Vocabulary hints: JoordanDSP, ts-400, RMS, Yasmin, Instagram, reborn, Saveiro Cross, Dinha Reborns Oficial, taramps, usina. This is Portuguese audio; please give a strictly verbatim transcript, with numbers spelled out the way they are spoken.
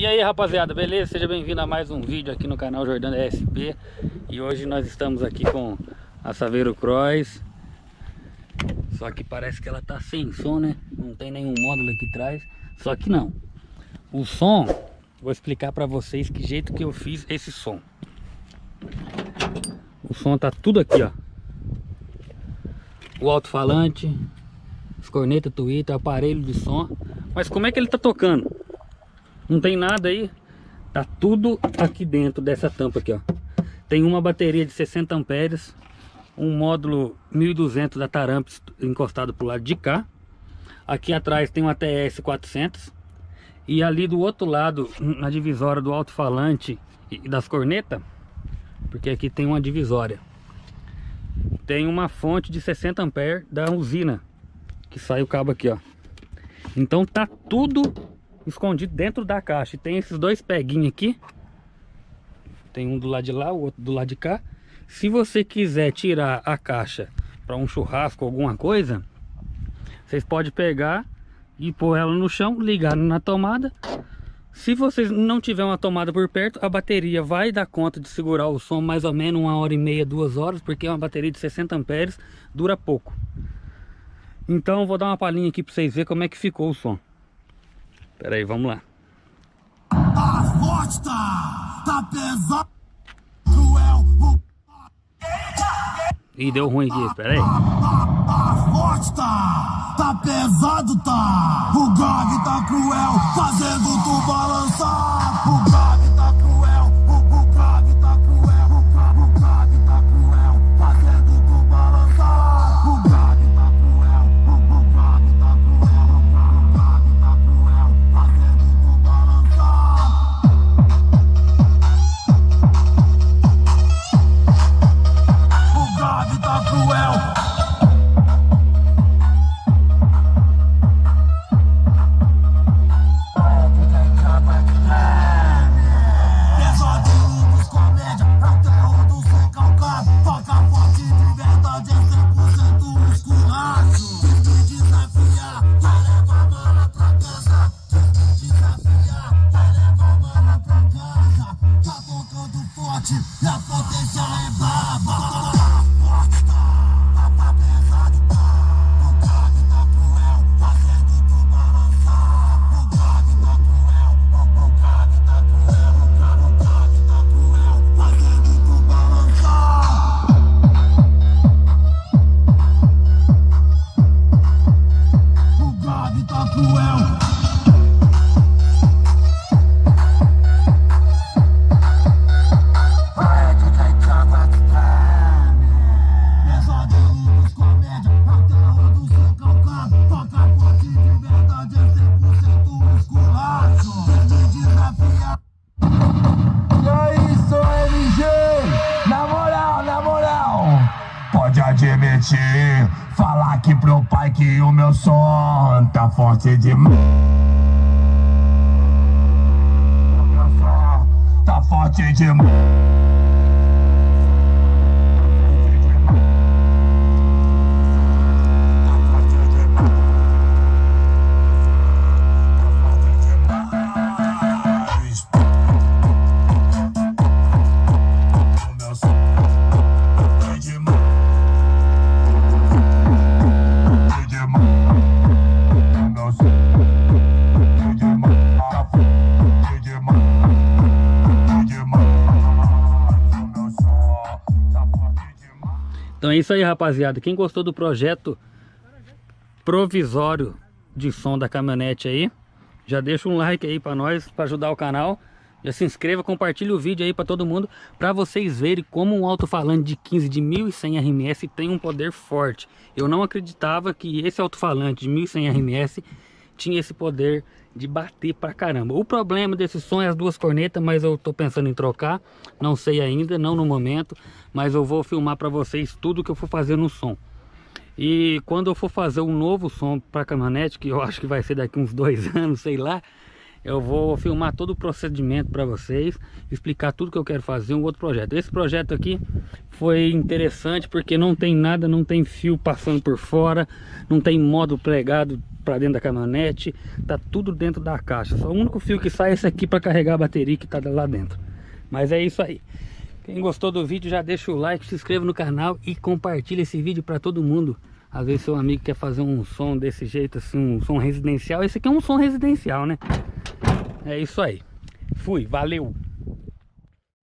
E aí, rapaziada, beleza? Seja bem-vindo a mais um vídeo aqui no canal Jordão S P. E hoje nós estamos aqui com a Saveiro Cross. Só que parece que ela tá sem som, né? Não tem nenhum módulo aqui atrás. Só que não. O som, vou explicar pra vocês que jeito que eu fiz esse som. O som tá tudo aqui, ó. O alto-falante, as cornetas, Twitter, aparelho de som. Mas como é que ele tá tocando? Não tem nada aí. Tá tudo aqui dentro dessa tampa aqui, ó. Tem uma bateria de sessenta amperes. Um módulo mil e duzentos da Taramps encostado pro lado de cá. Aqui atrás tem uma T S quatrocentos. E ali do outro lado, na divisória do alto-falante e das cornetas, porque aqui tem uma divisória, tem uma fonte de sessenta amperes da usina, que sai o cabo aqui, ó. Então tá tudo escondido dentro da caixa. E tem esses dois peguinhos aqui. Tem um do lado de lá, o outro do lado de cá. Se você quiser tirar a caixa para um churrasco, alguma coisa, vocês podem pegar e pôr ela no chão, ligar na tomada. Se vocês não tiver uma tomada por perto, a bateria vai dar conta de segurar o som mais ou menos uma hora e meia, duas horas, porque é uma bateria de sessenta amperes, dura pouco. Então vou dar uma palhinha aqui para vocês verem como é que ficou o som. Pera aí, vamos lá. A costa tá pesada, cruel. Ih, deu ruim aqui, pera aí. A costa tá pesado, tá. O gag tá cruel, fazendo tu balançar. O gag tá cruel, o gag tá cruel, o gag tá cruel, fazendo tu balançar. O gag tá cruel, o gag tá cruel, o gag tá cruel, fazendo tu balançar. O gag tá cruel. Falar aqui pro pai que o meu som tá forte demais. O meu som tá forte demais. Então é isso aí, rapaziada. Quem gostou do projeto provisório de som da caminhonete aí, já deixa um like aí pra nós, pra ajudar o canal. Já se inscreva, compartilha o vídeo aí pra todo mundo, pra vocês verem como um alto-falante de quinze de mil e cem R M S tem um poder forte. Eu não acreditava que esse alto-falante de mil e cem R M S tinha esse poder de bater pra caramba. O problema desse som é as duas cornetas, mas eu tô pensando em trocar. Não sei ainda, não no momento, mas eu vou filmar pra vocês tudo que eu for fazer no som. E quando eu for fazer um novo som pra caminhonete, que eu acho que vai ser daqui uns dois anos, sei lá, eu vou filmar todo o procedimento para vocês, explicar tudo que eu quero fazer, um outro projeto. Esse projeto aqui foi interessante porque não tem nada, não tem fio passando por fora, não tem módulo pregado para dentro da caminhonete, tá tudo dentro da caixa. Só o único fio que sai é esse aqui para carregar a bateria que tá lá dentro. Mas é isso aí. Quem gostou do vídeo já deixa o like, se inscreva no canal e compartilha esse vídeo para todo mundo. Às vezes seu amigo quer fazer um som desse jeito assim, um som residencial. Esse aqui é um som residencial, né? É isso aí. Fui, valeu!